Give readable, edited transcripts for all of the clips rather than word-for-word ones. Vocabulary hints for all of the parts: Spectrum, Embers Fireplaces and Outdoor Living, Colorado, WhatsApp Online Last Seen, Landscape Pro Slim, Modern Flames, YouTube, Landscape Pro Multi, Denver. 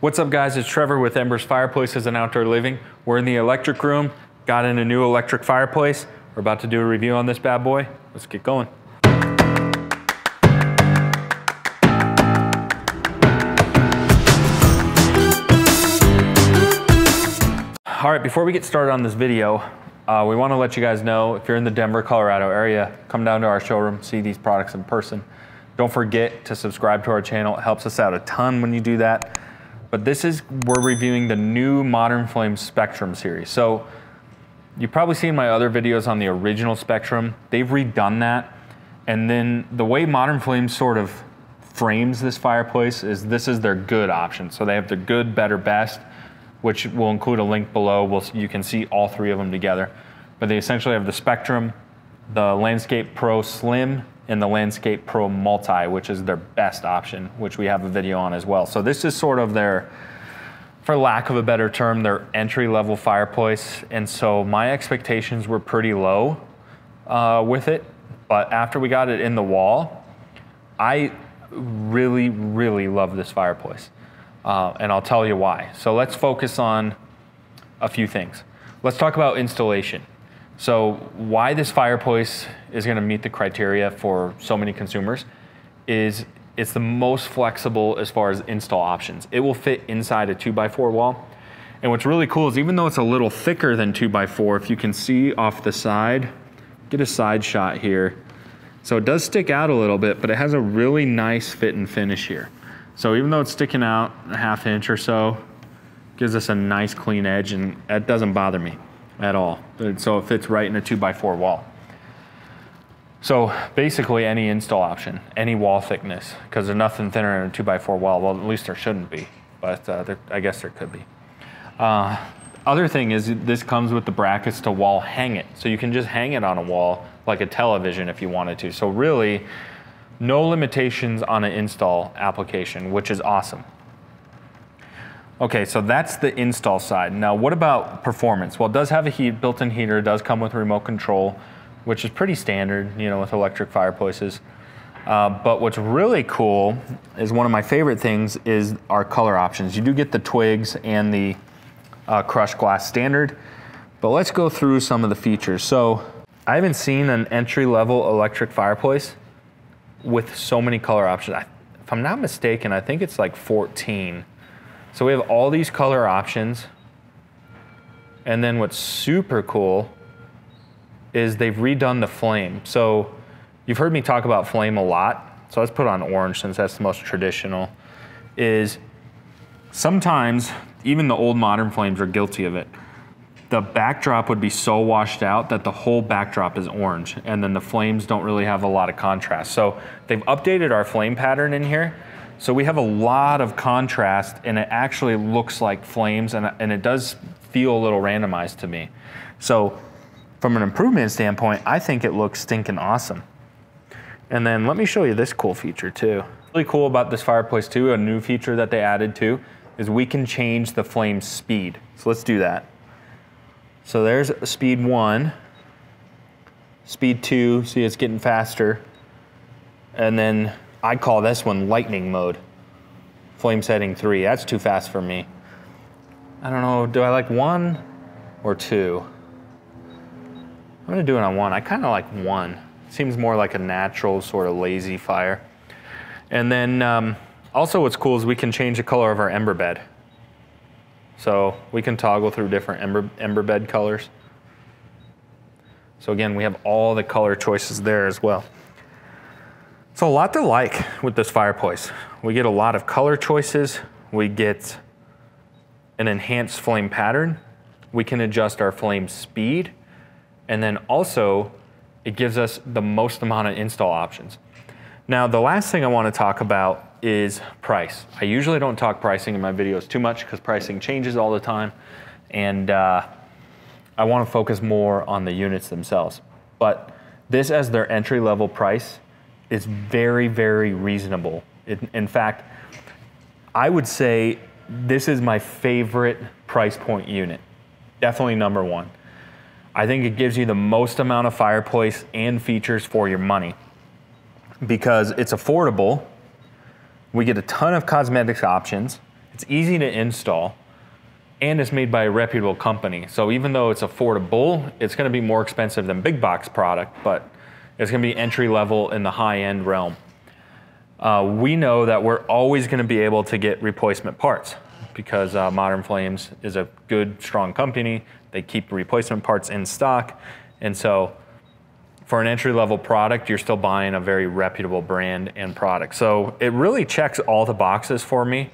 What's up guys, it's Trevor with Embers Fireplaces and Outdoor Living. We're in the electric room, got in a new electric fireplace. We're about to do a review on this bad boy. Let's get going. All right, before we get started on this video, we want to let you guys know, if you're in the Denver, Colorado area, come down to our showroom, see these products in person. Don't forget to subscribe to our channel. It helps us out a ton when you do that. But we're reviewing the new Modern Flames Spectrum series. So you've probably seen my other videos on the original Spectrum. They've redone that. And then the way Modern Flames sort of frames this fireplace is this is their good option. So they have their good, better, best, which will include a link below. You can see all three of them together. But they essentially have the Spectrum, the Landscape Pro Slim, and the Landscape Pro Multi, which is their best option, which we have a video on as well. So this is sort of their, for lack of a better term, their entry-level fireplace. And so my expectations were pretty low with it, but after we got it in the wall, I really, really love this fireplace. And I'll tell you why. So let's focus on a few things. Let's talk about installation. So why this fireplace is gonna meet the criteria for so many consumers is it's the most flexible as far as install options. It will fit inside a 2x4 wall. And what's really cool is even though it's a little thicker than 2x4, if you can see off the side, get a side shot here. So it does stick out a little bit, but it has a really nice fit and finish here. So even though it's sticking out a half inch or so, gives us a nice clean edge, and that doesn't bother me at all. So it fits right in a 2x4 wall. So basically any install option, any wall thickness, because there's nothing thinner in a 2x4 wall. Well, at least there shouldn't be, but I guess there could be. Other thing is this comes with the brackets to wall hang it. So you can just hang it on a wall like a television if you wanted to. So really no limitations on an install application, which is awesome. Okay, so that's the install side. Now, what about performance? Well, it does have a built-in heater. It does come with remote control, which is pretty standard, you know, with electric fireplaces. But what's really cool is one of my favorite things is our color options. You do get the twigs and the crushed glass standard, but let's go through some of the features. So I haven't seen an entry-level electric fireplace with so many color options. If I'm not mistaken, I think it's like 14. So we have all these color options. And then what's super cool is they've redone the flame. So you've heard me talk about flame a lot. So let's put on orange since that's the most traditional. Is sometimes even the old modern flames are guilty of it. The backdrop would be so washed out that the whole backdrop is orange. And then the flames don't really have a lot of contrast. So they've updated our flame pattern in here. So we have a lot of contrast and it actually looks like flames and it does feel a little randomized to me. So from an improvement standpoint, I think it looks stinking awesome. And then let me show you this cool feature too. Really cool about this fireplace too, a new feature that they added too, is we can change the flame speed. So let's do that. So there's speed 1, speed 2, see it's getting faster. And then I call this one lightning mode. Flame setting 3, that's too fast for me. I don't know, do I like 1 or 2? I'm gonna do it on 1, I kinda like 1. It seems more like a natural sort of lazy fire. And then also what's cool is we can change the color of our ember bed. So we can toggle through different ember bed colors. So again, we have all the color choices there as well. So a lot to like with this fireplace. We get a lot of color choices. We get an enhanced flame pattern. We can adjust our flame speed. And then also it gives us the most amount of install options. Now, the last thing I want to talk about is price. I usually don't talk pricing in my videos too much because pricing changes all the time. And I want to focus more on the units themselves. But this as their entry level price, it's very, very reasonable. In fact, I would say this is my favorite price point unit. Definitely number one. I think it gives you the most amount of fireplace and features for your money because it's affordable. We get a ton of cosmetics options. It's easy to install, and it's made by a reputable company. So even though it's affordable, it's gonna be more expensive than big box product, but it's gonna be entry level in the high end realm. We know that we're always gonna be able to get replacement parts because Modern Flames is a good, strong company. They keep replacement parts in stock. And so for an entry level product, you're still buying a very reputable brand and product. So it really checks all the boxes for me.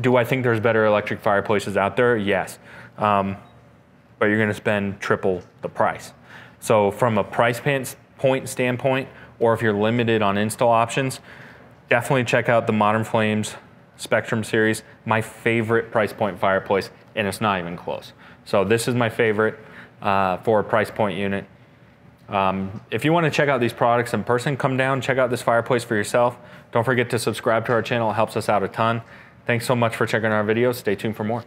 Do I think there's better electric fireplaces out there? Yes, but you're gonna spend triple the price. So from a price point standpoint, or if you're limited on install options, definitely check out the Modern Flames Spectrum series, my favorite price point fireplace, and it's not even close. So this is my favorite for a price point unit. If you want to check out these products in person, come down, check out this fireplace for yourself. Don't forget to subscribe to our channel. It helps us out a ton. Thanks so much for checking our videos. Stay tuned for more.